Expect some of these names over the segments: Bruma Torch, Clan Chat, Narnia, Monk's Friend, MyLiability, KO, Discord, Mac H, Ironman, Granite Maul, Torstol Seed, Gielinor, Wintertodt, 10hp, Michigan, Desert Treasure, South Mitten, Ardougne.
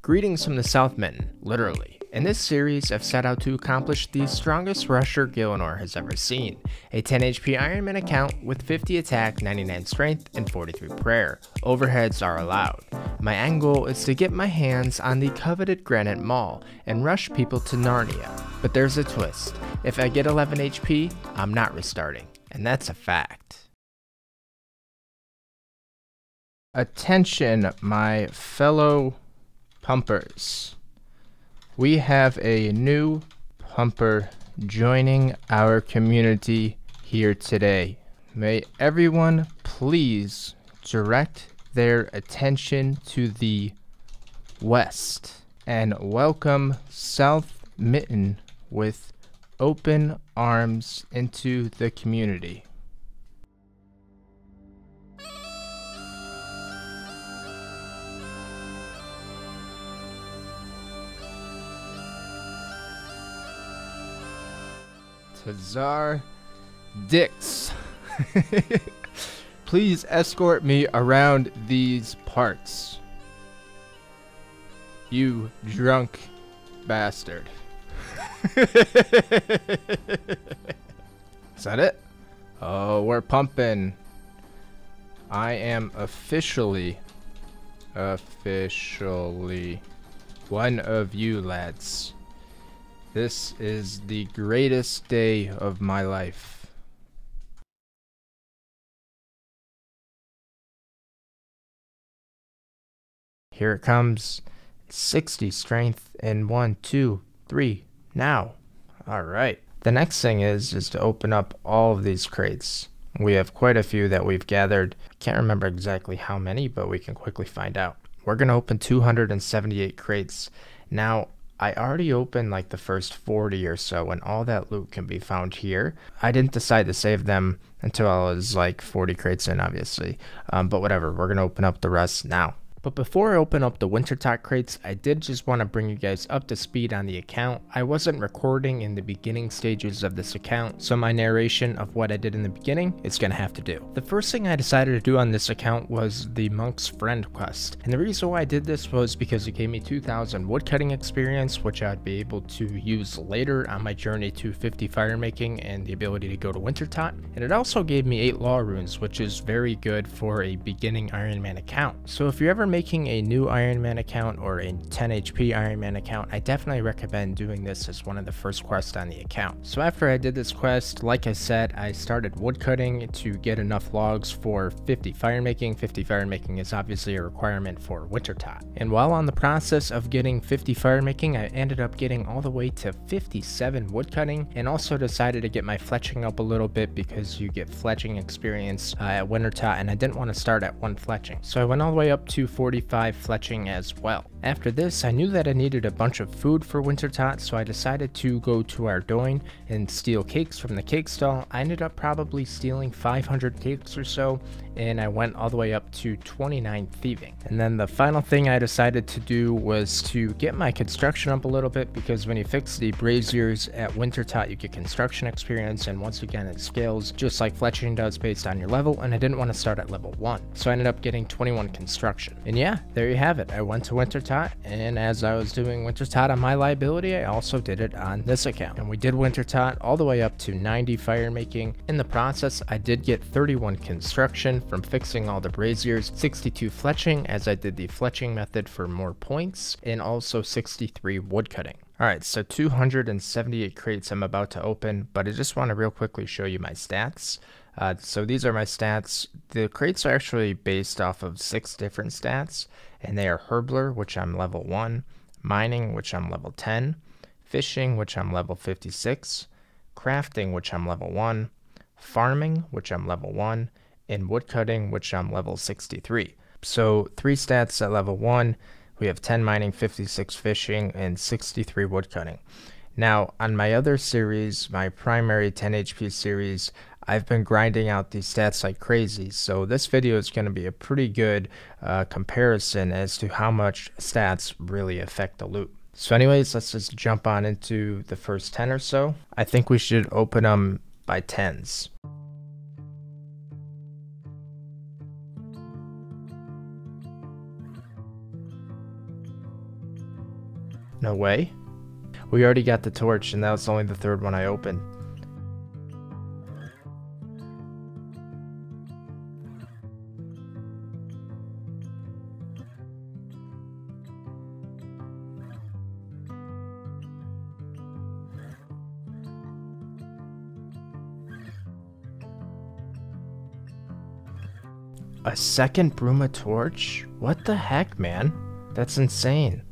Greetings from the South Mitten, literally. In this series, I've set out to accomplish the strongest rusher Gielinor has ever seen. A 10 HP Ironman account with 50 attack, 99 strength, and 43 prayer. Overheads are allowed. My end goal is to get my hands on the coveted Granite Maul and rush people to Narnia. But there's a twist. If I get 11 HP, I'm not restarting. And that's a fact. Attention, my fellow pumpers. We have a new pumper joining our community here today. May everyone please direct their attention to the west and welcome South Mitten with open arms into the community. Bizarre dicks. Please escort me around these parts, you drunk bastard. Is that it? Oh, we're pumping. I am officially one of you lads. This is the greatest day of my life. Here it comes. 60 strength in 1, 2, 3, now. Alright. The next thing is to open up all of these crates. We have quite a few that we've gathered. Can't remember exactly how many, but we can quickly find out. We're going to open 278 crates. Now, I already opened like the first 40 or so, and all that loot can be found here. I didn't decide to save them until I was like 40 crates in, obviously. But whatever, we're going to open up the rest now. But before I open up the Wintertodt crates, I did just want to bring you guys up to speed on the account. I wasn't recording in the beginning stages of this account, so my narration of what I did in the beginning is going to have to do. The first thing I decided to do on this account was the Monk's Friend quest, and the reason why I did this was because it gave me 2,000 woodcutting experience, which I'd be able to use later on my journey to 50 firemaking and the ability to go to Wintertodt, and it also gave me 8 law runes, which is very good for a beginning Ironman account. So if you're ever making a new Ironman account or a 10 HP Ironman account, I definitely recommend doing this as one of the first quests on the account. So after I did this quest, like I said, I started woodcutting to get enough logs for 50 firemaking. 50 firemaking is obviously a requirement for Wintertodt. And while on the process of getting 50 firemaking, I ended up getting all the way to 57 woodcutting, and also decided to get my fletching up a little bit because you get fletching experience at Wintertodt, and I didn't want to start at one fletching. So I went all the way up to 45 fletching as well. After this, I knew that I needed a bunch of food for Wintertodt, so I decided to go to Ardougne and steal cakes from the cake stall. I ended up probably stealing 500 cakes or so, and I went all the way up to 29 thieving. And then the final thing I decided to do was to get my construction up a little bit, because when you fix the braziers at Wintertodt, you get construction experience, and once again it scales just like fletching does based on your level, and I didn't want to start at level 1, so I ended up getting 21 construction. And yeah, there you have it. I went to Wintertodt, and as I was doing Wintertodt on MyLiability, I also did it on this account. And we did Wintertodt all the way up to 90 firemaking. In the process, I did get 31 construction from fixing all the braziers, 62 fletching as I did the fletching method for more points, and also 63 woodcutting. Alright, so 278 crates I'm about to open, but I just want to real quickly show you my stats. So these are my stats. The crates are actually based off of 6 different stats, and they are Herbler, which I'm level 1, Mining, which I'm level 10, Fishing, which I'm level 56, Crafting, which I'm level 1, Farming, which I'm level 1, and Woodcutting, which I'm level 63. So 3 stats at level 1, we have 10 Mining, 56 Fishing, and 63 Woodcutting. Now, on my other series, my primary 10 HP series, I've been grinding out these stats like crazy, so this video is going to be a pretty good comparison as to how much stats really affect the loot. So anyways, let's just jump on into the first 10 or so. I think we should open them by 10s. No way. We already got the torch, and that's only the third one I opened. A second Bruma Torch? What the heck, man? That's insane.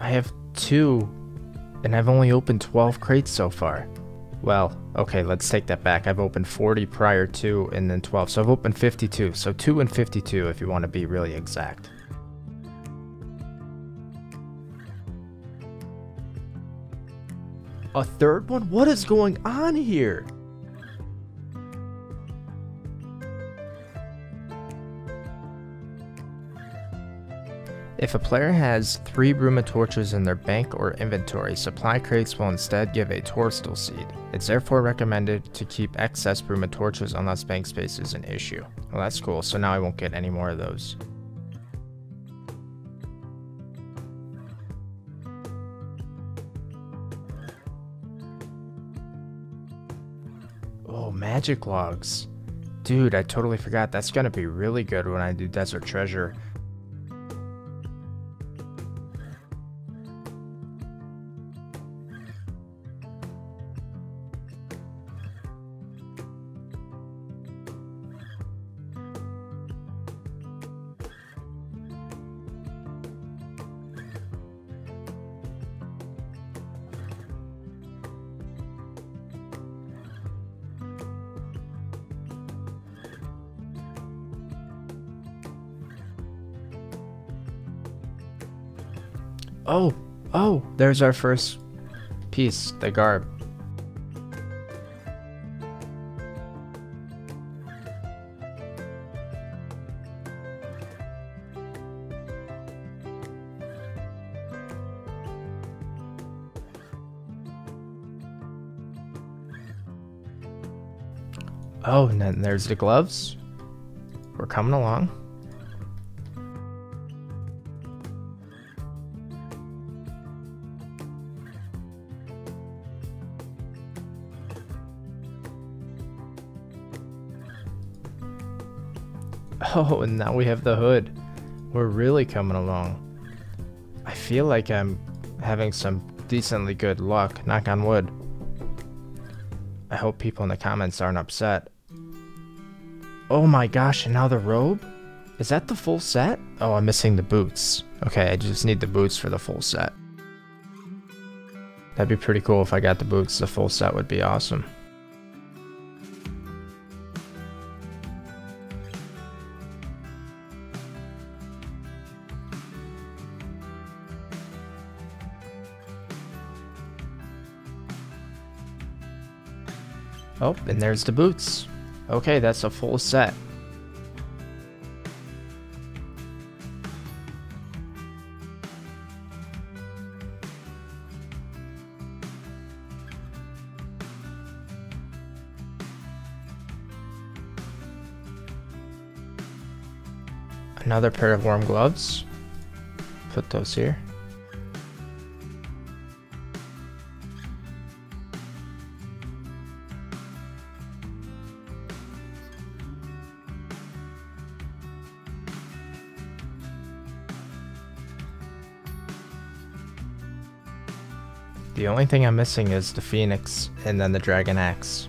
I have two, and I've only opened 12 crates so far. Well, okay, let's take that back. I've opened 40 prior to, and then 12, so I've opened 52. So 2 and 52 if you want to be really exact. A third one? What is going on here? If a player has 3 Bruma Torches in their bank or inventory, supply crates will instead give a Torstol Seed. It's therefore recommended to keep excess Bruma Torches unless bank space is an issue. Well, that's cool, so now I won't get any more of those. Oh, magic logs. Dude, I totally forgot. That's gonna be really good when I do Desert Treasure. Oh, there's our first piece, the garb. Oh, and then there's the gloves. We're coming along. Oh, and now we have the hood. We're really coming along. I feel like I'm having some decently good luck, knock on wood. I hope people in the comments aren't upset. Oh my gosh, and now the robe? Is that the full set? Oh, I'm missing the boots. Okay, I just need the boots for the full set. That'd be pretty cool if I got the boots. The full set would be awesome. Oh, and there's the boots. Okay, that's a full set. Another pair of warm gloves. Put those here. The only thing I'm missing is the Phoenix and then the Dragon Axe.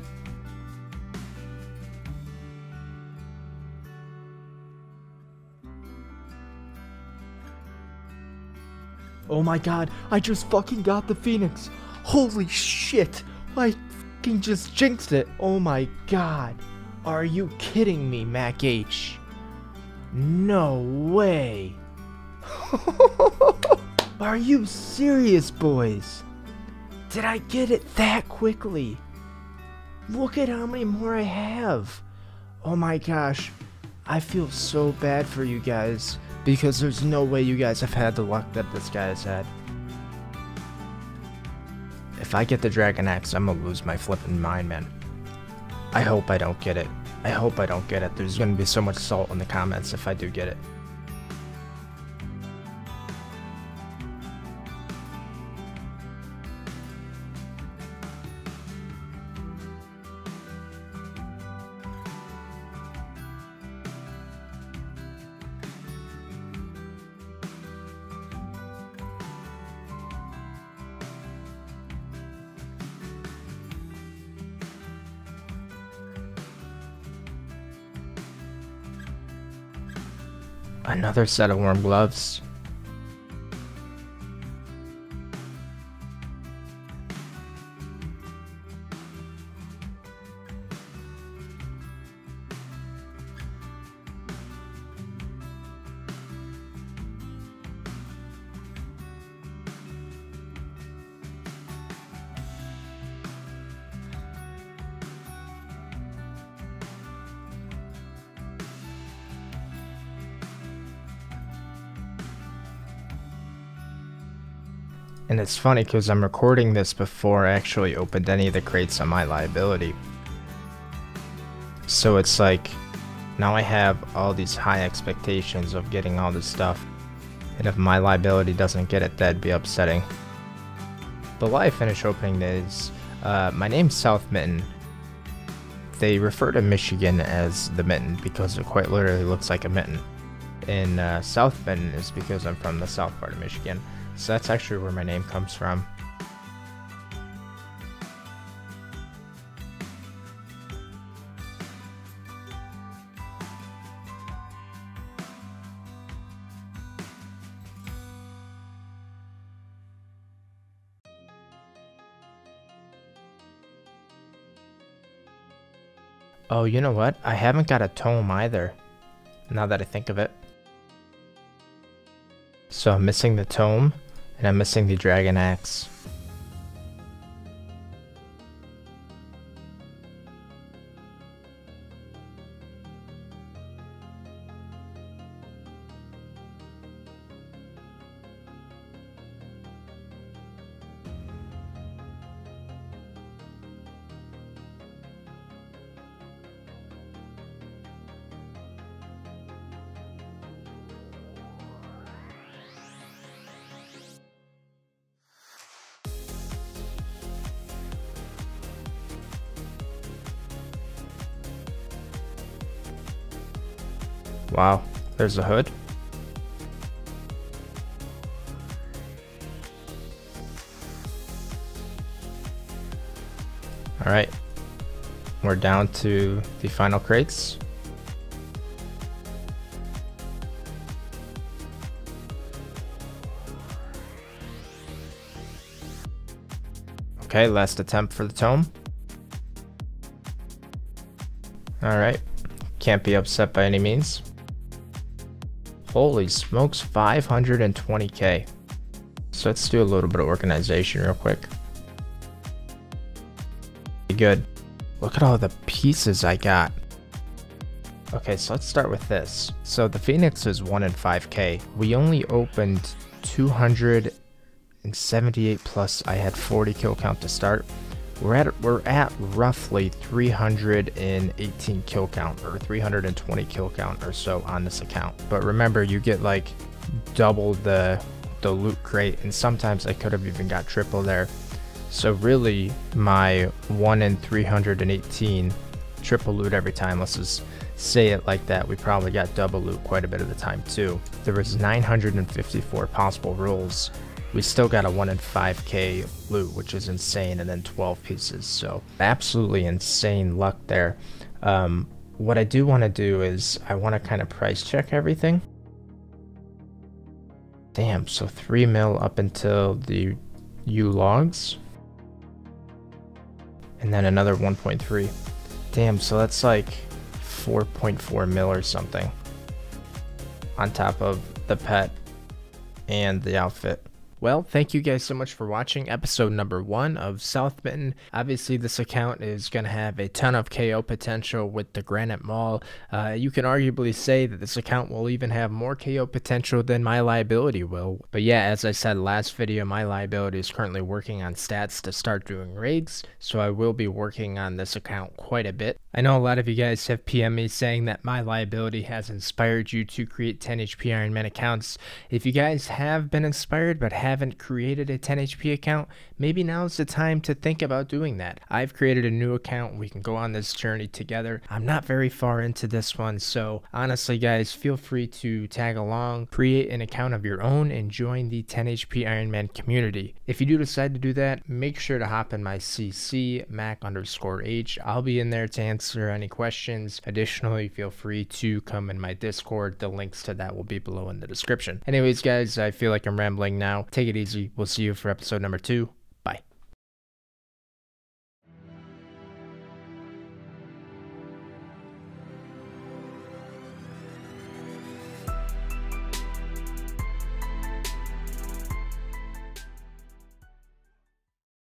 Oh my god, I just fucking got the Phoenix. Holy shit, I fucking just jinxed it. Oh my god, are you kidding me, Mac H? No way. Are you serious, boys? Did I get it that quickly? Look at how many more I have. Oh my gosh. I feel so bad for you guys because there's no way you guys have had the luck that this guy has had. If I get the Dragon Axe, I'm gonna lose my flippin' mind, man. I hope I don't get it. I hope I don't get it. There's gonna be so much salt in the comments if I do get it. Another set of warm gloves. And it's funny because I'm recording this before I actually opened any of the crates on MyLiability. So it's like, now I have all these high expectations of getting all this stuff. And if MyLiability doesn't get it, that'd be upsetting. But why I finish opening is, my name's South Mitten. They refer to Michigan as the Mitten because it quite literally looks like a mitten. And South Mitten is because I'm from the south part of Michigan. So that's actually where my name comes from. Oh, you know what? I haven't got a tome either, now that I think of it. So I'm missing the tome. And I'm missing the dragon axe. Wow, there's a hood. Alright, we're down to the final crates. Okay, last attempt for the tome. Alright, can't be upset by any means. Holy smokes, 520k. So let's do a little bit of organization real quick. Good. Look at all the pieces I got. Okay, so let's start with this. So the Phoenix is 1 in 5k. We only opened 278 plus I had 40 kill count to start. We're at roughly 318 kill count or 320 kill count or so on this account. But remember, you get like double the loot crate, and sometimes I could have even got triple there. So really my 1 in 318 triple loot every time, let's just say it like that. We probably got double loot quite a bit of the time too. There was 954 possible rolls. We still got a 1 in 5k loot, which is insane, and then 12 pieces, so absolutely insane luck there. What I do want to do is I want to kind of price check everything. Damn, so 3 mil up until the U-logs, and then another 1.3. Damn, so that's like 4.4 mil or something, on top of the pet and the outfit. Well, thank you guys so much for watching episode number 1 of South Mitten. Obviously, this account is going to have a ton of KO potential with the Granite Maul. You can arguably say that this account will even have more KO potential than MyLiability will. But yeah, as I said last video, MyLiability is currently working on stats to start doing raids, so I will be working on this account quite a bit. I know a lot of you guys have PM'd me saying that MyLiability has inspired you to create 10 HP Iron Man accounts. If you guys have been inspired but haven't haven't created a 10 HP account, maybe now's the time to think about doing that. I've created a new account. We can go on this journey together. I'm not very far into this one, so honestly, guys, feel free to tag along, create an account of your own, and join the 10 HP Ironman community. If you do decide to do that, make sure to hop in my CC, Mac_H. I'll be in there to answer any questions. Additionally, feel free to come in my Discord. The links to that will be below in the description. Anyways, guys, I feel like I'm rambling now. Take it easy. We'll see you for episode number 2.